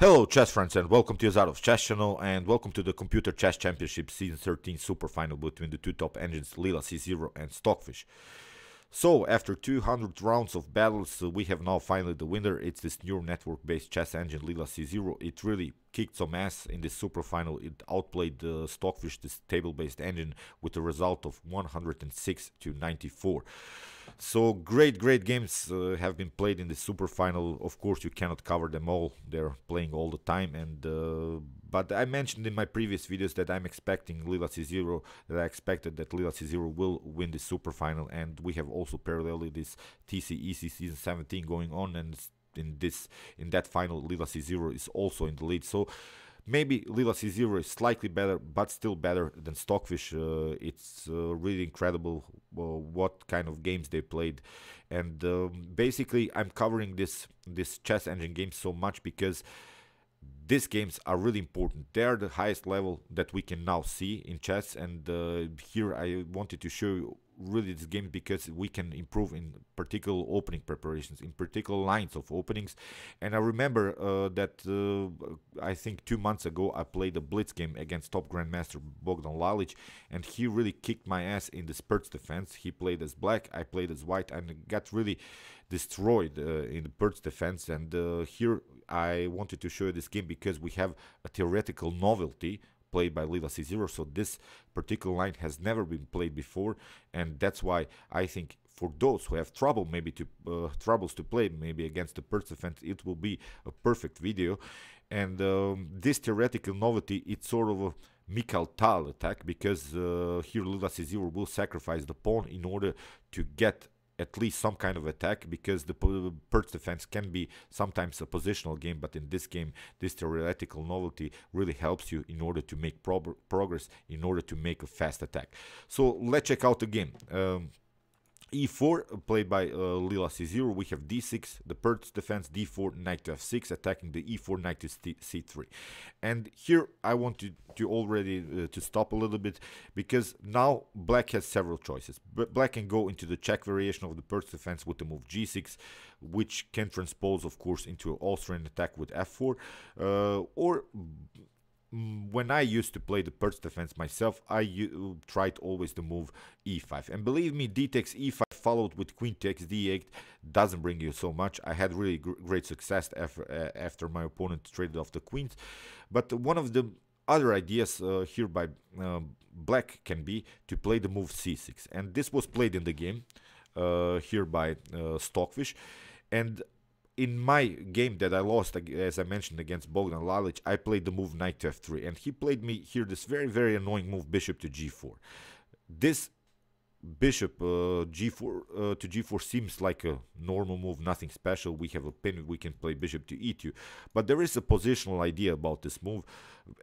Hello chess friends and welcome to Jozarov's chess channel and welcome to the Computer Chess Championship Season 13 Super Final between the two top engines Leela C0 and Stockfish. So after 200 rounds of battles we have now finally the winner. It's this neural network based chess engine Leela C0. It really kicked some ass in this super final. It outplayed the Stockfish, this table based engine, with a result of 106 to 94. So great games have been played in the super final. Of course you cannot cover them all, they're playing all the time, and but I mentioned in my previous videos that I expected that Leela C0 will win the super final, and we have also parallelly this TCEC season 17 going on, and in that final Leela C0 is also in the lead. So maybe Leela C0 is slightly better, but still better than Stockfish. It's really incredible what kind of games they played, and basically I'm covering this chess engine game so much because these games are really important. They are the highest level that we can now see in chess, and here I wanted to show you really this game because we can improve in particular opening preparations, in particular lines of openings. And I remember that I think 2 months ago I played a blitz game against top grandmaster Bogdan Lalic, and he really kicked my ass in the Pirc's defense. He played as black, I played as white, and got really destroyed in the Pirc's defense. And here I wanted to show you this game because we have a theoretical novelty played by Leela C0, so this particular line has never been played before, and that's why I think for those who have trouble maybe to play maybe against the Pirc defense, it will be a perfect video. And this theoretical novelty, it's sort of a Mikhail Tal attack, because here Leela C0 will sacrifice the pawn in order to get at least some kind of attack, because the Pirc defense can be sometimes a positional game, but in this game this theoretical novelty really helps you in order to make progress, in order to make a fast attack. So let's check out the game. E4 played by Leela C0, we have D6, the Pirc defense, D4, knight to F6, attacking the E4, knight to C3. And here I want to stop a little bit, because now black has several choices. Black can go into the Czech variation of the Pirc defense with the move G6, which can transpose of course into an Austrian attack with F4, or when I used to play the Pirc defense myself, I tried always the move E5. And believe me, D takes E5 followed with Queen takes D8 doesn't bring you so much. I had really great success after my opponent traded off the queens. But one of the other ideas here by black can be to play the move C6. And this was played in the game here by Stockfish. And in my game that I lost, as I mentioned, against Bogdan Lalic, I played the move knight to f3, and he played me here this very annoying move bishop to g4. This bishop to g4 seems like a normal move, nothing special. We have a pin, we can play bishop to e2, but there is a positional idea about this move.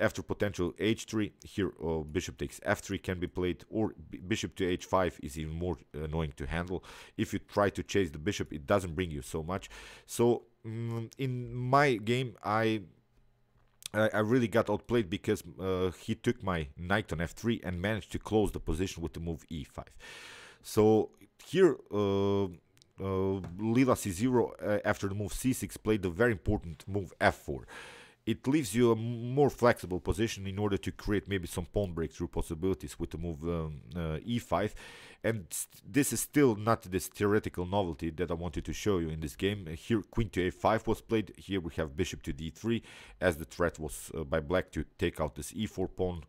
After potential h3, here bishop takes f3 can be played, or bishop to h5 is even more annoying to handle. If you try to chase the bishop, it doesn't bring you so much. So in my game I really got outplayed, because he took my knight on f3 and managed to close the position with the move e5. So here Leela C0 after the move c6 played the very important move f4. It leaves you a more flexible position in order to create maybe some pawn breakthrough possibilities with the move e5. And this is still not this theoretical novelty that I wanted to show you in this game. Here queen to a5 was played. Here we have bishop to d3, as the threat was by black to take out this e4 pawn.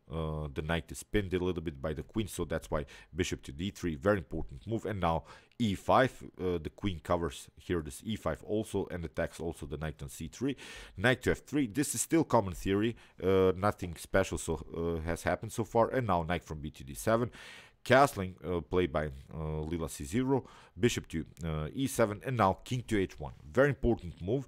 The knight is pinned a little bit by the queen, so that's why bishop to d3, very important move. And now e5, the queen covers here this e5 also, and attacks also the knight on c3, knight to f3. This is still common theory, nothing special so has happened so far. And now knight from b to d7, castling played by Leela C0, bishop to e7, and now king to h1. Very important move,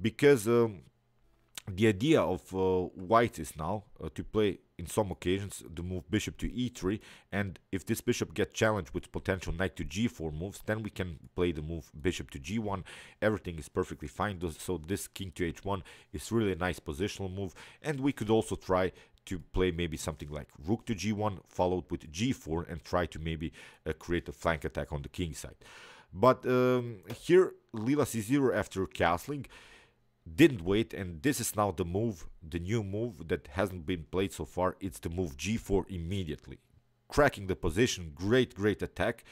because the idea of white is now to play in some occasions the move bishop to e3, and if this bishop gets challenged with potential knight to g4 moves, then we can play the move bishop to g1. Everything is perfectly fine, so this king to h1 is really a nice positional move. And we could also try to play maybe something like rook to g1 followed with g4, and try to maybe create a flank attack on the king side. But here Leela C0, after castling, didn't wait, and this is now the move, the new move that hasn't been played so far. It's the move g4 immediately, cracking the position. Great attack.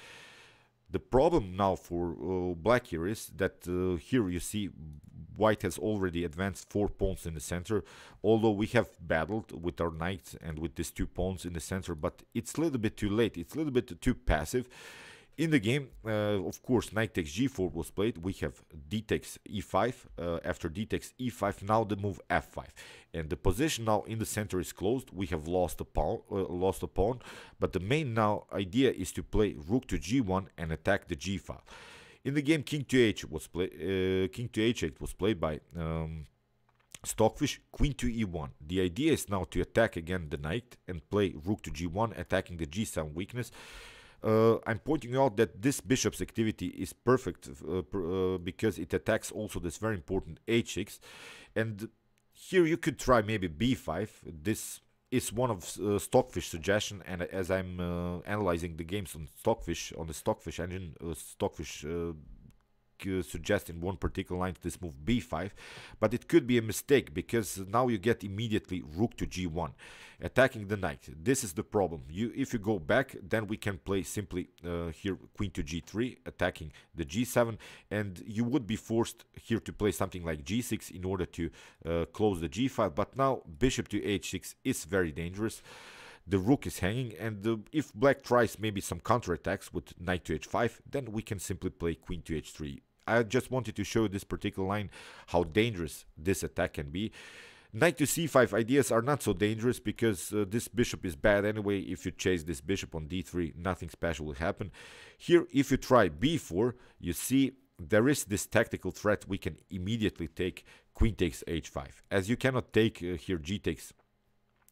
The problem now for black here is that here you see white has already advanced 4 pawns in the center, although we have battled with our knights and with these 2 pawns in the center, but it's a little bit too late, it's a little bit too passive. In the game, of course, knight takes g4 was played. We have d takes e5. After d takes e5, now the move f5, and the position now in the center is closed. We have lost a pawn, but the main now idea is to play rook to g1 and attack the g file. In the game, king to h was played. King to h8 was played by Stockfish. Queen to e1. The idea is now to attack again the knight and play rook to g1, attacking the g7 weakness. I'm pointing out that this bishop's activity is perfect because it attacks also this very important h6, and here you could try maybe b5. This is one of Stockfish's suggestion, and as I'm analyzing the games on Stockfish, on the Stockfish engine, Stockfish suggest in one particular line this move b5, but it could be a mistake because now you get immediately rook to g1, attacking the knight. This is the problem. If you go back, then we can play simply here queen to g3, attacking the g7, and you would be forced here to play something like g6 in order to close the g file. But now bishop to h6 is very dangerous. The rook is hanging, and if black tries maybe some counterattacks with knight to h5, then we can simply play queen to h3. I just wanted to show this particular line how dangerous this attack can be. Knight to c5 ideas are not so dangerous because this bishop is bad anyway. If you chase this bishop on d3, nothing special will happen. Here, if you try b4, you see there is this tactical threat. We can immediately take queen takes h5. As you cannot take here g takes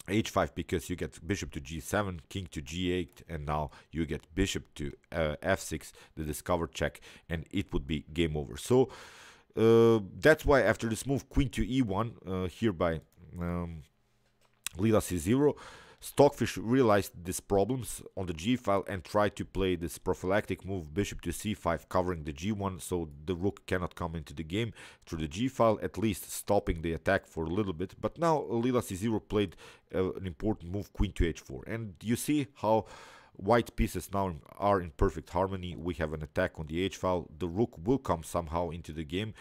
h5 because you get bishop to g7, king to g8, and now you get bishop to f6, the discovered check, and it would be game over. So that's why after this move queen to e1 here by Leela C0, Stockfish realized these problems on the g file and tried to play this prophylactic move bishop to c5, covering the g1, so the rook cannot come into the game through the g file, at least stopping the attack for a little bit. But now Leela C0 played an important move queen to h4, and you see how white pieces now are in perfect harmony. We have an attack on the h file. The rook will come somehow into the game.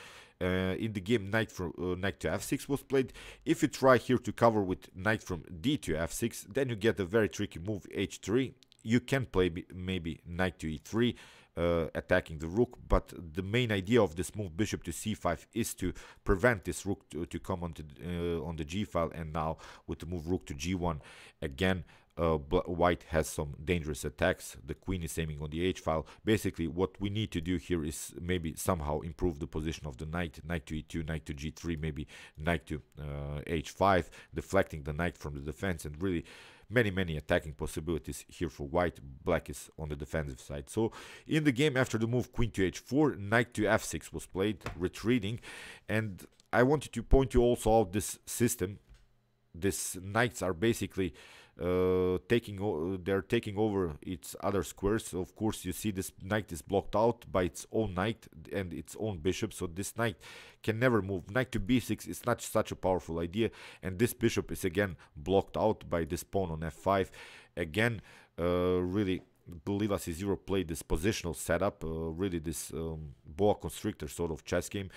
In the game, knight to f6 was played. If you try here to cover with knight from d to f6, then you get a very tricky move h3. You can play maybe knight to e3, attacking the rook, but the main idea of this move bishop to c5 is to prevent this rook to come on the g file. And now with the move rook to g1 again, white has some dangerous attacks. The queen is aiming on the h file. Basically, what we need to do here is maybe somehow improve the position of the knight. Knight to e2, knight to g3, maybe knight to h5, deflecting the knight from the defense, and really many attacking possibilities here for white. Black is on the defensive side. So in the game, after the move queen to h4, knight to f6 was played, retreating. And I wanted to point you also out this system. These knights are basically they're taking over its other squares. Of course, you see this knight is blocked out by its own knight and its own bishop, so this knight can never move. Knight to b6 is not such a powerful idea, and this bishop is again blocked out by this pawn on f5. Again, really, Leela C0 played this positional setup, really this boa constrictor sort of chess game,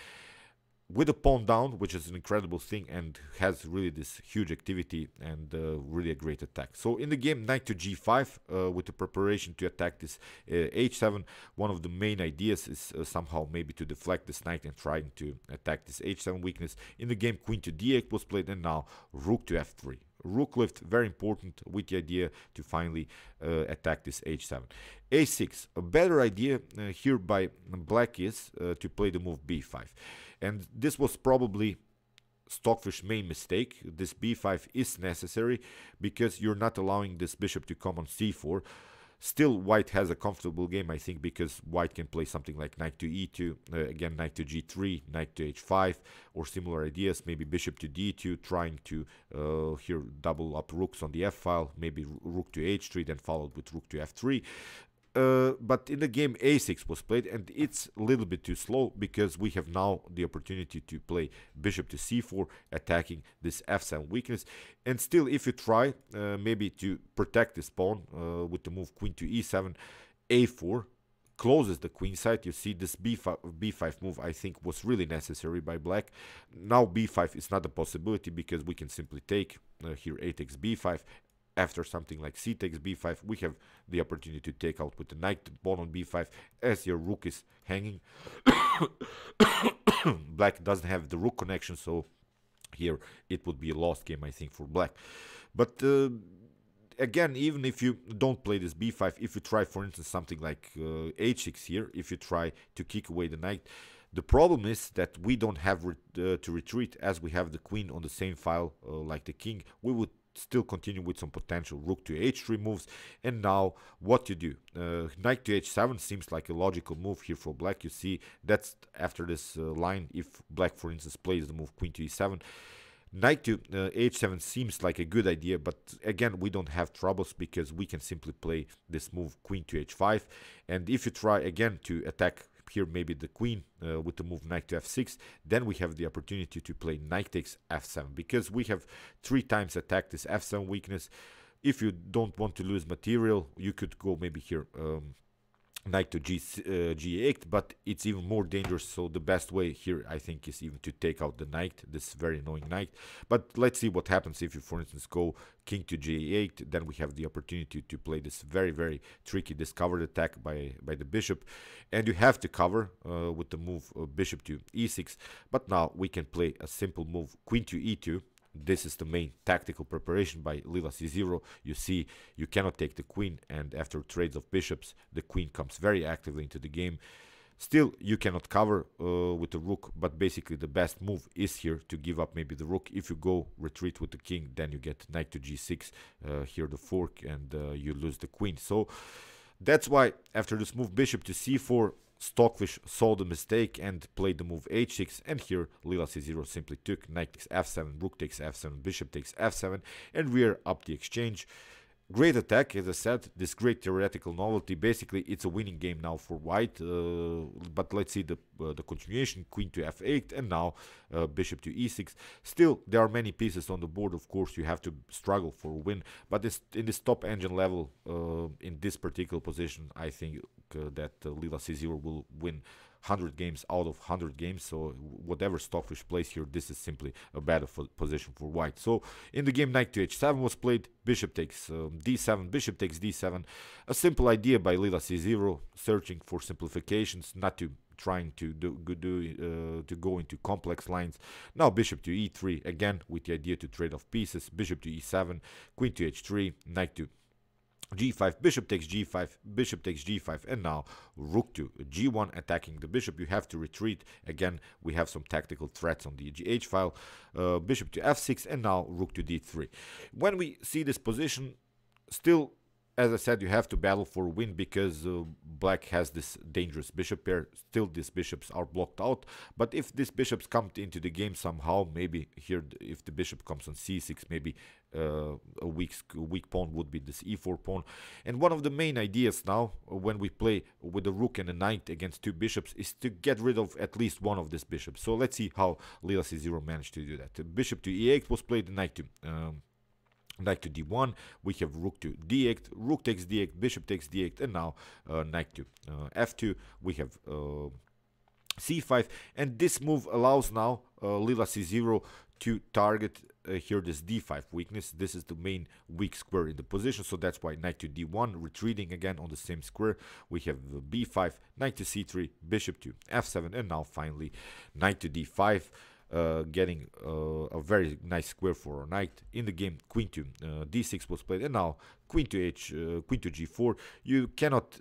with a pawn down, which is an incredible thing and has really this huge activity and really a great attack. So in the game, knight to g5 with the preparation to attack this h7. One of the main ideas is somehow maybe to deflect this knight and trying to attack this h7 weakness. In the game, queen to d8 was played, and now rook to f3. Rook lift, very important, with the idea to finally attack this h7. a6, a better idea here by black is to play the move b5, and this was probably Stockfish's main mistake. This b5 is necessary because you're not allowing this bishop to come on c4. Still, white has a comfortable game, I think, because white can play something like knight to e2, again knight to g3, knight to h5, or similar ideas. Maybe bishop to d2, trying to here double up rooks on the f file. Maybe rook to h3, then followed with rook to f3. But in the game a6 was played, and it's a little bit too slow because we have now the opportunity to play bishop to c4, attacking this f7 weakness. And still, if you try maybe to protect this pawn with the move queen to e7, a4 closes the queen side. You see this b5 move, I think, was really necessary by black. Now b5 is not a possibility because we can simply take here a takes b5. After something like c takes b5, we have the opportunity to take out with the knight pawn on b5 as your rook is hanging. Black doesn't have the rook connection, so here it would be a lost game, I think, for black. But again, even if you don't play this b5, if you try, for instance, something like h6 here, if you try to kick away the knight, the problem is that we don't have to retreat, as we have the queen on the same file like the king. We would still continue with some potential rook to h3 moves. And now what you do, knight to h7 seems like a logical move here for black. You see that's after this line, if black, for instance, plays the move queen to e7, knight to h7 seems like a good idea. But again, we don't have troubles because we can simply play this move queen to h5. And if you try again to attack here maybe the queen with the move knight to f6, then we have the opportunity to play knight takes f7, because we have 3 times attacked this f7 weakness. If you don't want to lose material, you could go maybe here knight to g8, but it's even more dangerous. So the best way here, I think, is even to take out the knight, this very annoying knight. But let's see what happens if you, for instance, go king to g8. Then we have the opportunity to play this very tricky discovered attack by the bishop, and you have to cover with the move bishop to e6. But now we can play a simple move queen to e2. This is the main tactical preparation by Leela C0. You see, you cannot take the queen, and after trades of bishops, the queen comes very actively into the game. Still, you cannot cover with the rook, but basically the best move is here to give up maybe the rook. If you go retreat with the king, then you get knight to g6, here the fork, and you lose the queen. So that's why after this move bishop to c4, Stockfish saw the mistake and played the move h6, and here Leela C0 simply took knight takes f7, rook takes f7, bishop takes f7, and we're up the exchange. Great attack, as I said, this great theoretical novelty. Basically, it's a winning game now for white, but let's see the continuation, queen to f8, and now bishop to e6. Still, there are many pieces on the board. Of course, you have to struggle for a win, but in this top engine level, in this particular position, I think that Leela C0 will win 100 games out of 100 games. So whatever Stockfish plays here, this is simply a better position for white. So in the game, knight to h7 was played, bishop takes d7, bishop takes d7. A simple idea by Leela C0, searching for simplifications, not to trying to to go into complex lines. Now bishop to e3, again with the idea to trade off pieces, bishop to e7, queen to h3, knight to g5, bishop takes g5, bishop takes g5, and now rook to g1, attacking the bishop. You have to retreat. Again, we have some tactical threats on the gh file. Bishop to f6, and now rook to d3. When we see this position, still, as I said, you have to battle for a win because black has this dangerous bishop pair. Still, these bishops are blocked out, but if these bishops come into the game somehow, maybe here, if the bishop comes on c6, maybe a weak pawn would be this e4 pawn. And one of the main ideas now when we play with a rook and a knight against 2 bishops is to get rid of at least one of these bishops. So let's see how Leela C0 managed to do that. Bishop to e8 was played, knight to d1, we have rook to d8, rook takes d8, bishop takes d8, and now knight to f2, we have c5. And this move allows now Leela C0 to target here this d5 weakness. This is the main weak square in the position, so that's why knight to d1, retreating again on the same square. We have b5, knight to c3, bishop to f7, and now finally knight to d5, getting a very nice square for our knight. In the game, queen to d6 was played, and now queen to queen to g4. You cannot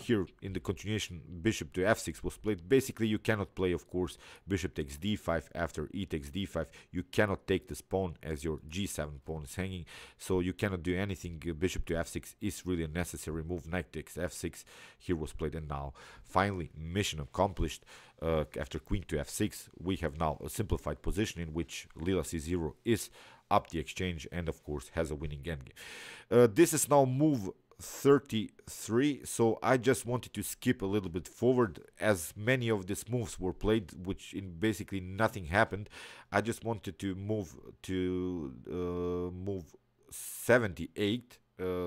here in the continuation, bishop to f6 was played. Basically, you cannot play, of course, bishop takes d5 after e takes d5. You cannot take this pawn as your g7 pawn is hanging, so you cannot do anything. Bishop to f6 is really a necessary move. Knight takes f6 here was played, and now finally mission accomplished. After queen to f6, we have now a simplified position in which Leela C0 is up the exchange and, of course, has a winning endgame. This is now move 33, so I just wanted to skip a little bit forward as many of these moves were played, which in basically nothing happened. I just wanted to move to move 78,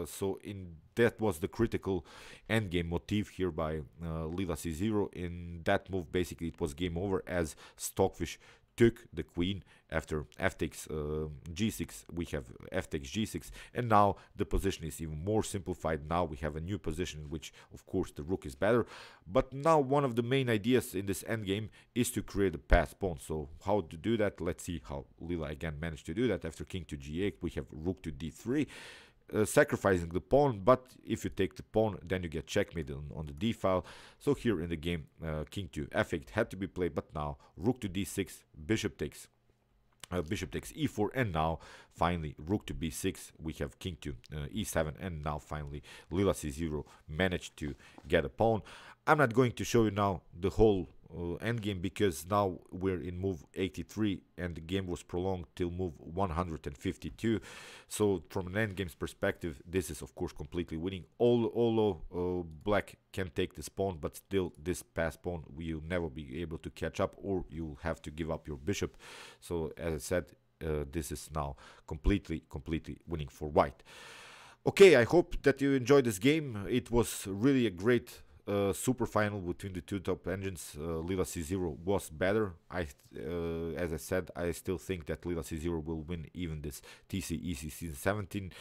so in that was the critical endgame motif here by Leela C0. In that move basically it was game over as Stockfish took the queen after f takes g6. We have f takes g6, and now the position is even more simplified. Now we have a new position in which of course the rook is better, but now one of the main ideas in this endgame is to create a passed pawn. So how to do that? Let's see how Leela again managed to do that. After king to g8 we have rook to d3, sacrificing the pawn, but if you take the pawn then you get checkmate on the d file. So here in the game king to f8 had to be played, but now rook to d6, bishop takes e4, and now finally rook to b6. We have king to e7, and now finally Leela C0 managed to get a pawn. I'm not going to show you now the whole endgame because now we're in move 83 and the game was prolonged till move 152. So from an endgame's perspective, this is of course completely winning. Although black can take this pawn, but still this passed pawn will never be able to catch up, or you'll have to give up your bishop. So as I said, this is now completely winning for white. Okay, I hope that you enjoyed this game. It was really a great super final between the two top engines. Leela C0 was better. As I said, I still think that Leela C0 will win even this TCEC season 17.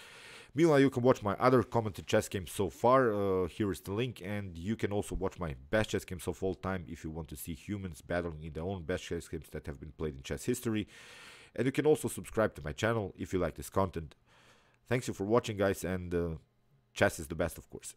Meanwhile, you can watch my other commented chess games so far. Here is the link, and you can also watch my best chess games of all time if you want to see humans battling in their own best chess games that have been played in chess history. And you can also subscribe to my channel if you like this content. Thanks you for watching, guys, and chess is the best, of course.